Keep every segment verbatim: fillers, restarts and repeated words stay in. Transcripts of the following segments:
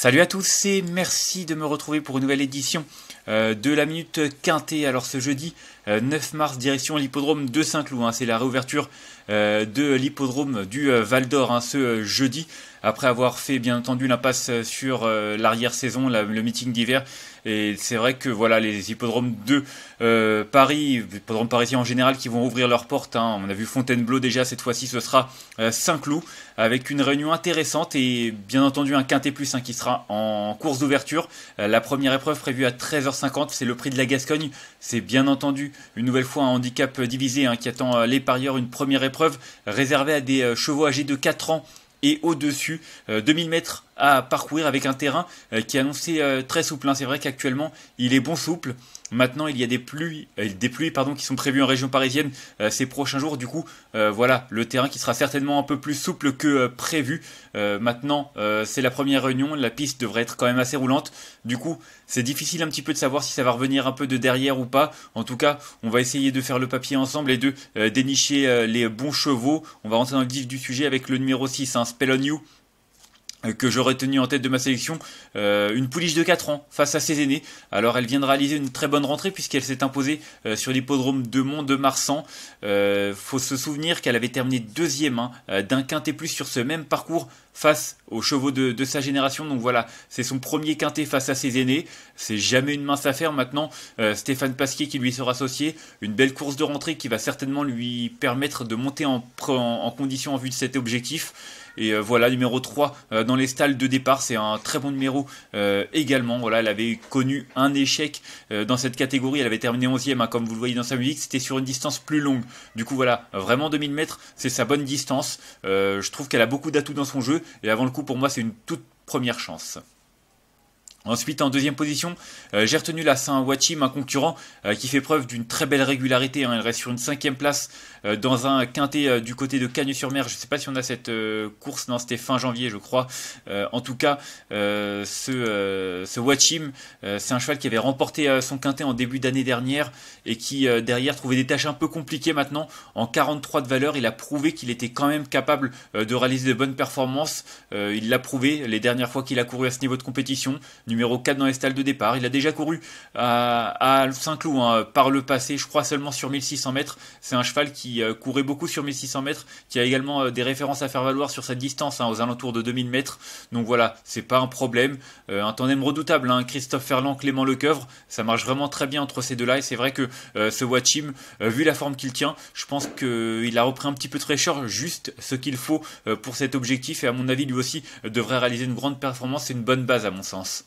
Salut à tous et merci de me retrouver pour une nouvelle édition de la Minute Quintet. Alors ce jeudi neuf mars, direction l'hippodrome de Saint-Cloud. C'est la réouverture de l'hippodrome du Val-d'Or ce jeudi. Après avoir fait bien entendu l'impasse sur l'arrière-saison, le meeting d'hiver. Et c'est vrai que voilà, les hippodromes de euh, Paris, les hippodromes parisiens en général, qui vont ouvrir leurs portes. Hein. On a vu Fontainebleau déjà, cette fois-ci ce sera euh, Saint-Cloud, avec une réunion intéressante et bien entendu un Quintet Plus hein, qui sera en course d'ouverture. Euh, la première épreuve prévue à treize heures cinquante, c'est le Prix de la Gascogne. C'est bien entendu une nouvelle fois un handicap divisé hein, qui attend euh, les parieurs. Une première épreuve réservée à des euh, chevaux âgés de quatre ans. Et au-dessus, euh, deux mille mètres à parcourir avec un terrain euh, qui est annoncé euh, très souple. Hein. C'est vrai qu'actuellement, il est bon souple. Maintenant, il y a des pluies, euh, des pluies pardon, qui sont prévues en région parisienne euh, ces prochains jours. Du coup, euh, voilà, le terrain qui sera certainement un peu plus souple que euh, prévu. Euh, maintenant, euh, c'est la première réunion. La piste devrait être quand même assez roulante. Du coup, c'est difficile un petit peu de savoir si ça va revenir un peu de derrière ou pas. En tout cas, on va essayer de faire le papier ensemble et de euh, dénicher euh, les bons chevaux. On va rentrer dans le vif du sujet avec le numéro six, hein, Spell on You, que j'aurais tenu en tête de ma sélection, euh, une pouliche de quatre ans face à ses aînés. Alors elle vient de réaliser une très bonne rentrée puisqu'elle s'est imposée euh, sur l'hippodrome de Mont-de-Marsan. Euh, faut se souvenir qu'elle avait terminé deuxième hein, d'un Quintet Plus sur ce même parcours face aux chevaux de, de sa génération. Donc voilà, c'est son premier Quintet face à ses aînés. C'est jamais une mince affaire maintenant. Euh, Stéphane Pasquier qui lui sera associé. Une belle course de rentrée qui va certainement lui permettre de monter en, en, en condition en vue de cet objectif. Et euh, voilà, numéro trois euh, dans les stalles de départ, c'est un très bon numéro euh, également. Voilà, elle avait connu un échec euh, dans cette catégorie, elle avait terminé onzième, hein, comme vous le voyez dans sa musique, c'était sur une distance plus longue. Du coup voilà, vraiment deux mille mètres, c'est sa bonne distance. Euh, je trouve qu'elle a beaucoup d'atouts dans son jeu, et avant le coup, pour moi, c'est une toute première chance. Ensuite, en deuxième position, euh, j'ai retenu la Saint Wachim, un concurrent euh, qui fait preuve d'une très belle régularité. Hein. Elle reste sur une cinquième place euh, dans un quintet euh, du côté de Cagnes-sur-Mer. Je ne sais pas si on a cette euh, course, non, c'était fin janvier, je crois. Euh, en tout cas, euh, ce, euh, ce Wachim, euh, c'est un cheval qui avait remporté euh, son quintet en début d'année dernière et qui, euh, derrière, trouvait des tâches un peu compliquées maintenant. En quarante-trois de valeur, il a prouvé qu'il était quand même capable euh, de réaliser de bonnes performances. Euh, il l'a prouvé les dernières fois qu'il a couru à ce niveau de compétition. Numéro quatre dans les stalles de départ. Il a déjà couru à, à Saint-Cloud hein, par le passé, je crois seulement sur mille six cents mètres. C'est un cheval qui euh, courait beaucoup sur mille six cents mètres, qui a également euh, des références à faire valoir sur cette distance, hein, aux alentours de deux mille mètres. Donc voilà, c'est pas un problème. Euh, un tandem redoutable, hein, Christophe Ferland, Clément Lecoeuvre. Ça marche vraiment très bien entre ces deux-là. Et c'est vrai que euh, ce Wachim, euh, vu la forme qu'il tient, je pense qu'il a repris un petit peu de fraîcheur, juste ce qu'il faut euh, pour cet objectif. Et à mon avis, lui aussi euh, devrait réaliser une grande performance. C'est une bonne base à mon sens.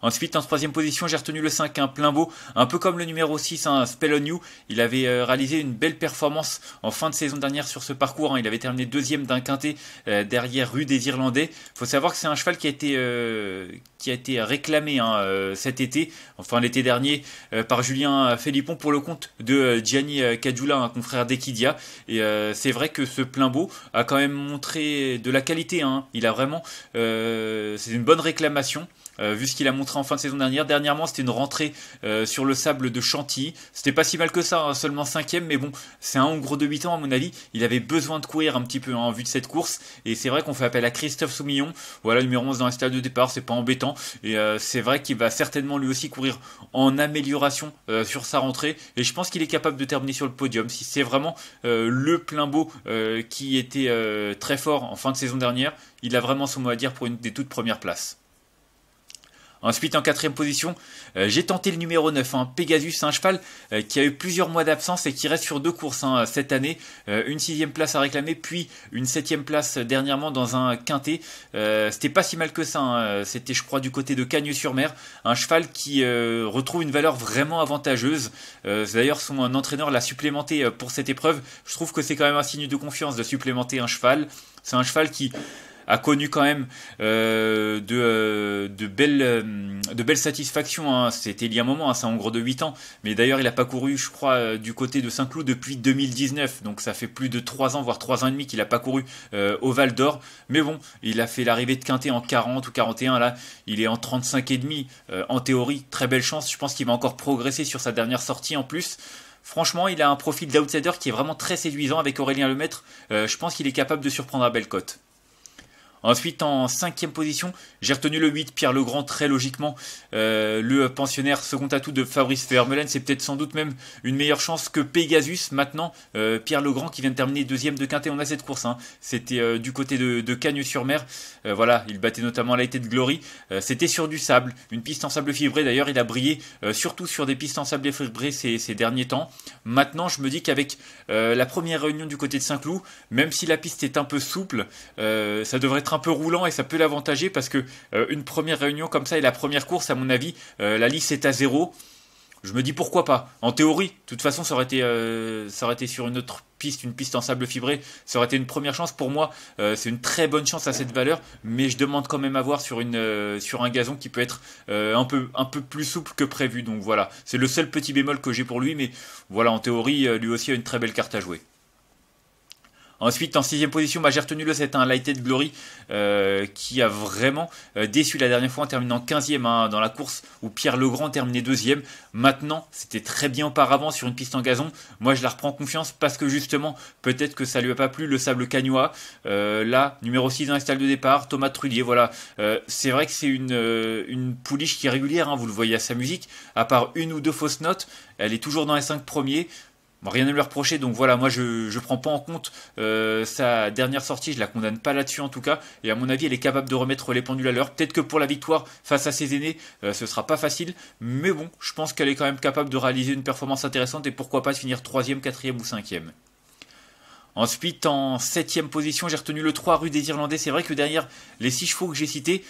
Ensuite, en troisième position, j'ai retenu le cinq, hein, Plain Beau, un peu comme le numéro six, hein, Spell on You. Il avait euh, réalisé une belle performance en fin de saison dernière sur ce parcours. Hein. Il avait terminé deuxième d'un quintet euh, derrière Rue des Irlandais. Il faut savoir que c'est un cheval qui a été, euh, qui a été réclamé hein, euh, cet été, enfin l'été dernier, euh, par Julien Philippon pour le compte de euh, Gianni Cadula, un confrère d'Equidia. Et euh, c'est vrai que ce Plain Beau a quand même montré de la qualité. Hein. Il a vraiment, euh, c'est une bonne réclamation. Euh, vu ce qu'il a montré en fin de saison dernière. Dernièrement, c'était une rentrée euh, sur le sable de Chantilly. C'était pas si mal que ça, hein, seulement cinquième. Mais bon, c'est un Hongrois de huit ans, à mon avis. Il avait besoin de courir un petit peu hein, en vue de cette course. Et c'est vrai qu'on fait appel à Christophe Soumillon. Voilà, numéro onze dans les stades de départ. C'est pas embêtant. Et euh, c'est vrai qu'il va certainement lui aussi courir en amélioration euh, sur sa rentrée. Et je pense qu'il est capable de terminer sur le podium. Si c'est vraiment euh, le Plain Beau euh, qui était euh, très fort en fin de saison dernière, il a vraiment son mot à dire pour une des toutes premières places. Ensuite, en quatrième position, euh, j'ai tenté le numéro neuf, hein, Pegasus, un cheval euh, qui a eu plusieurs mois d'absence et qui reste sur deux courses hein, cette année. Euh, une sixième place à réclamer, puis une septième place dernièrement dans un quintet. Euh, C'était pas si mal que ça, hein. C'était je crois du côté de Cagnes-sur-Mer. Un cheval qui euh, retrouve une valeur vraiment avantageuse. Euh, D'ailleurs, son entraîneur l'a supplémenté pour cette épreuve. Je trouve que c'est quand même un signe de confiance de supplémenter un cheval. C'est un cheval qui a connu quand même euh, de, euh, de, belles, euh, de belles satisfactions. Hein. C'était il y a un moment, hein, c'est un Hongrois de huit ans. Mais d'ailleurs, il n'a pas couru, je crois, euh, du côté de Saint-Cloud depuis deux mille dix-neuf. Donc ça fait plus de trois ans, voire trois ans et demi qu'il n'a pas couru euh, au Val-d'Or. Mais bon, il a fait l'arrivée de Quintet en quarante ou quarante et un. Là, il est en trente-cinq et demi. Euh, en théorie, très belle chance. Je pense qu'il va encore progresser sur sa dernière sortie en plus. Franchement, il a un profil d'outsider qui est vraiment très séduisant avec Aurélien Lemaitre. Euh, je pense qu'il est capable de surprendre à belle cote. Ensuite, en cinquième position, j'ai retenu le huit, Pierre Legrand, très logiquement. Euh, le pensionnaire, second atout de Fabrice Fermelin, c'est peut-être sans doute même une meilleure chance que Pegasus. Maintenant, euh, Pierre Legrand qui vient de terminer deuxième de Quintet, on a cette course. Hein. C'était euh, du côté de, de Cagnes-sur-Mer. Euh, voilà, il battait notamment Lighthead Glory. Euh, C'était sur du sable, une piste en sable fibré. D'ailleurs, il a brillé euh, surtout sur des pistes en sable fibré ces, ces derniers temps. Maintenant, je me dis qu'avec euh, la première réunion du côté de Saint-Cloud, même si la piste est un peu souple, euh, ça devrait être un peu roulant et ça peut l'avantager parce que euh, une première réunion comme ça et la première course, à mon avis, euh, la liste est à zéro. Je me dis pourquoi pas. En théorie, de toute façon, ça aurait été, euh, ça aurait été sur une autre piste, une piste en sable fibré. Ça aurait été une première chance pour moi. Euh, c'est une très bonne chance à cette valeur, mais je demande quand même à voir sur, une, euh, sur un gazon qui peut être euh, un, peu, un peu plus souple que prévu. Donc voilà, c'est le seul petit bémol que j'ai pour lui, mais voilà, en théorie, euh, lui aussi a une très belle carte à jouer. Ensuite, en sixième position, bah, j'ai retenu le sept, hein, Lighthead Glory, euh, qui a vraiment euh, déçu la dernière fois en terminant quinzième hein, dans la course où Pierre Legrand terminait deuxième. Maintenant, c'était très bien auparavant sur une piste en gazon. Moi, je la reprends confiance parce que justement, peut-être que ça lui a pas plu, le sable cagnois. Euh, là, numéro six dans les stalles de départ, Thomas Trullier, voilà. Euh, c'est vrai que c'est une, euh, une pouliche qui est régulière, hein, vous le voyez à sa musique. À part une ou deux fausses notes, elle est toujours dans les cinq premiers. Bon, rien à lui reprocher, donc voilà, moi je ne prends pas en compte euh, sa dernière sortie, je la condamne pas là-dessus en tout cas, et à mon avis elle est capable de remettre les pendules à l'heure. Peut-être que pour la victoire face à ses aînés, euh, ce sera pas facile, mais bon, je pense qu'elle est quand même capable de réaliser une performance intéressante et pourquoi pas de finir troisième, quatrième ou cinquième. Ensuite, en septième position, j'ai retenu le trois, Rue des Irlandais. C'est vrai que derrière les six chevaux que j'ai cités,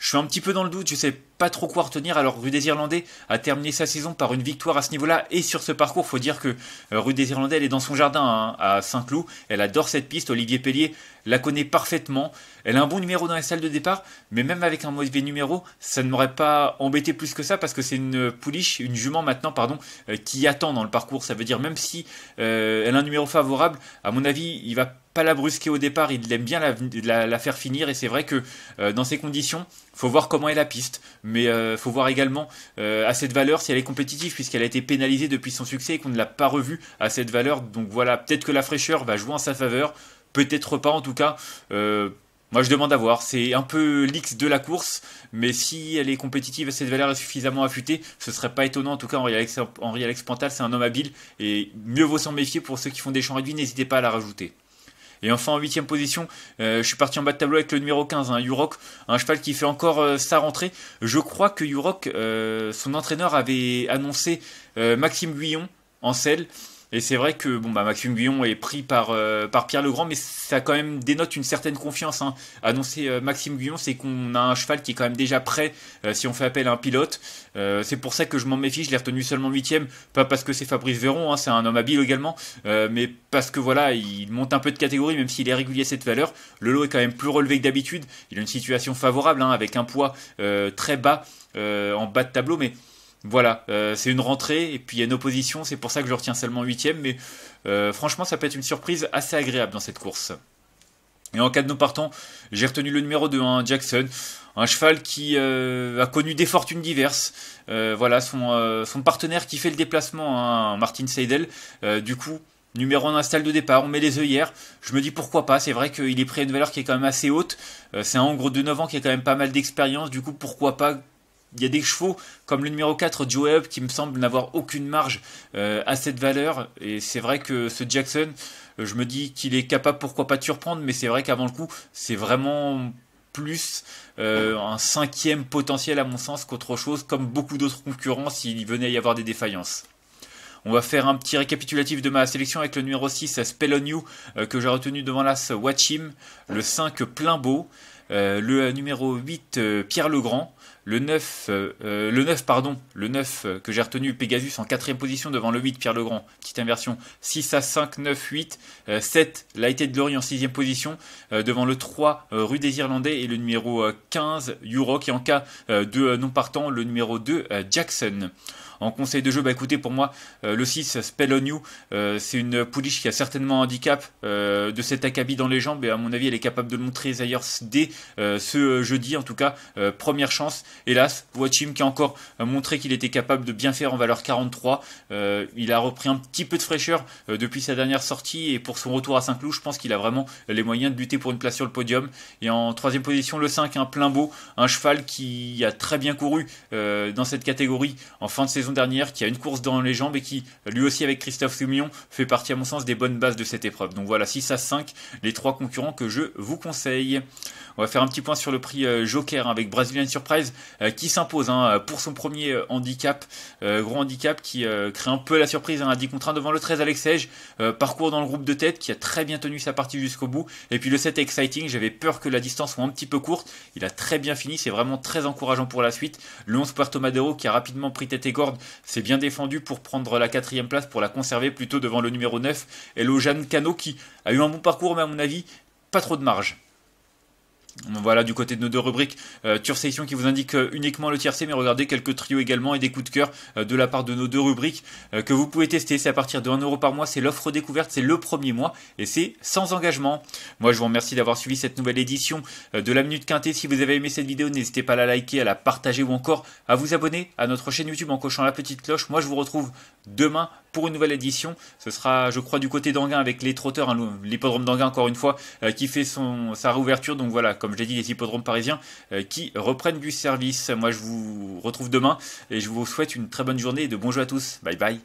je suis un petit peu dans le doute, je sais pas trop quoi retenir. Alors Rue des Irlandais a terminé sa saison par une victoire à ce niveau-là et sur ce parcours, faut dire que Rue des Irlandais, elle est dans son jardin hein, à Saint-Cloud, elle adore cette piste, Olivier Pellier la connaît parfaitement, elle a un bon numéro dans les salles de départ, mais même avec un mauvais numéro, ça ne m'aurait pas embêté plus que ça parce que c'est une pouliche, une jument maintenant, pardon, qui attend dans le parcours. Ça veut dire même si euh, elle a un numéro favorable, à mon avis, il va pas la brusquer au départ, il aime bien la, la, la faire finir et c'est vrai que euh, dans ces conditions, faut voir comment est la piste, mais euh, faut voir également euh, à cette valeur si elle est compétitive puisqu'elle a été pénalisée depuis son succès et qu'on ne l'a pas revue à cette valeur. Donc voilà, peut-être que la fraîcheur va jouer en sa faveur, peut-être pas en tout cas. Euh, moi je demande à voir, c'est un peu l'X de la course, mais si elle est compétitive à cette valeur est suffisamment affûtée, ce serait pas étonnant. En tout cas, Henri-Alex, Henri-Alex Pantal, c'est un homme habile et mieux vaut s'en méfier. Pour ceux qui font des champs réduits, n'hésitez pas à la rajouter. Et enfin, en huitième position, euh, je suis parti en bas de tableau avec le numéro quinze, hein, Yurok, un cheval qui fait encore euh, sa rentrée. Je crois que Yurok, euh, son entraîneur avait annoncé euh, Maxime Guyon en selle. Et c'est vrai que bon, bah, Maxime Guyon est pris par, euh, par Pierre Legrand, mais ça quand même dénote une certaine confiance. Hein. Annoncer euh, Maxime Guyon, c'est qu'on a un cheval qui est quand même déjà prêt euh, si on fait appel à un pilote. Euh, c'est pour ça que je m'en méfie, je l'ai retenu seulement huitième. Pas parce que c'est Fabrice Veyron, hein, c'est un homme habile également, euh, mais parce que voilà, il monte un peu de catégorie, même s'il est régulier à cette valeur. Le lot est quand même plus relevé que d'habitude. Il a une situation favorable, hein, avec un poids euh, très bas euh, en bas de tableau, mais... Voilà, euh, c'est une rentrée et puis il y a une opposition, c'est pour ça que je le retiens seulement huitième, mais euh, franchement ça peut être une surprise assez agréable dans cette course. Et en cas de non partant, j'ai retenu le numéro deux, hein, Jackson, un cheval qui euh, a connu des fortunes diverses. Euh, voilà, son, euh, son partenaire qui fait le déplacement, hein, Martin Seidel, euh, du coup... Numéro un dans la salle de départ, on met les œillères, je me dis pourquoi pas, c'est vrai qu'il est pris à une valeur qui est quand même assez haute, euh, c'est un Hongre de neuf ans qui a quand même pas mal d'expérience, du coup pourquoi pas. Il y a des chevaux comme le numéro quatre, Joe Up, qui me semble n'avoir aucune marge euh, à cette valeur. Et c'est vrai que ce Jackson, euh, je me dis qu'il est capable, pourquoi pas, de surprendre. Mais c'est vrai qu'avant le coup, c'est vraiment plus euh, un cinquième potentiel, à mon sens, qu'autre chose, comme beaucoup d'autres concurrents, s'il venait y avoir des défaillances. On va faire un petit récapitulatif de ma sélection avec le numéro six, Spell on You, euh, que j'ai retenu devant l'As Wachim, le cinq, Plain Beau, euh, le numéro huit, euh, Pierre Legrand, Le 9, euh, le 9, pardon, le 9 euh, que j'ai retenu, Pegasus, en quatrième position devant le huit, Pierre Legrand, petite inversion, six à cinq, neuf, huit, euh, sept, Lighthead Glory en sixième position, euh, devant le trois, euh, Rue des Irlandais, et le numéro euh, quinze, Yurok, et en cas euh, de euh, non partant, le numéro deux, euh, Jackson. En conseil de jeu, bah écoutez, pour moi, euh, le six, Spell on You, euh, c'est une pouliche qui a certainement un handicap euh, de cet acabit dans les jambes, et à mon avis, elle est capable de le montrer ailleurs dès euh, ce jeudi, en tout cas, euh, première chance. Hélas, Wachim qui a encore montré qu'il était capable de bien faire en valeur quarante-trois, euh, il a repris un petit peu de fraîcheur euh, depuis sa dernière sortie, et pour son retour à Saint-Cloud, je pense qu'il a vraiment les moyens de lutter pour une place sur le podium. Et en troisième position, le cinq, un Plain Beau, un cheval qui a très bien couru euh, dans cette catégorie en fin de saison dernière, qui a une course dans les jambes et qui, lui aussi avec Christophe Soumillon, fait partie à mon sens des bonnes bases de cette épreuve. Donc voilà, six à cinq, les trois concurrents que je vous conseille. On va faire un petit point sur le prix Joker avec Brazilian Surprise qui s'impose pour son premier handicap, gros handicap qui crée un peu la surprise à dix contre un devant le treize Alexej, parcours dans le groupe de tête qui a très bien tenu sa partie jusqu'au bout, et puis le sept Exciting, j'avais peur que la distance soit un petit peu courte, il a très bien fini, c'est vraiment très encourageant pour la suite, le onze Puerto Madero qui a rapidement pris tête et corde, s'est bien défendu pour prendre la quatrième place, pour la conserver plutôt devant le numéro neuf, et le Jeanne Cano qui a eu un bon parcours mais à mon avis pas trop de marge. Voilà du côté de nos deux rubriques, euh, Tursession qui vous indique euh, uniquement le tiercé, mais regardez quelques trios également et des coups de cœur euh, de la part de nos deux rubriques euh, que vous pouvez tester, c'est à partir de un euro par mois, c'est l'offre découverte, c'est le premier mois et c'est sans engagement. Moi je vous remercie d'avoir suivi cette nouvelle édition euh, de la Minute Quintet. Si vous avez aimé cette vidéo, n'hésitez pas à la liker, à la partager ou encore à vous abonner à notre chaîne YouTube en cochant la petite cloche. Moi je vous retrouve demain pour une nouvelle édition, ce sera je crois du côté d'Anguin avec les trotteurs, hein, l'hippodrome d'Anguin encore une fois euh, qui fait son, sa réouverture, donc voilà, comme je l'ai dit, les hippodromes parisiens euh, qui reprennent du service. Moi je vous retrouve demain et je vous souhaite une très bonne journée et de bons jeux à tous, bye bye.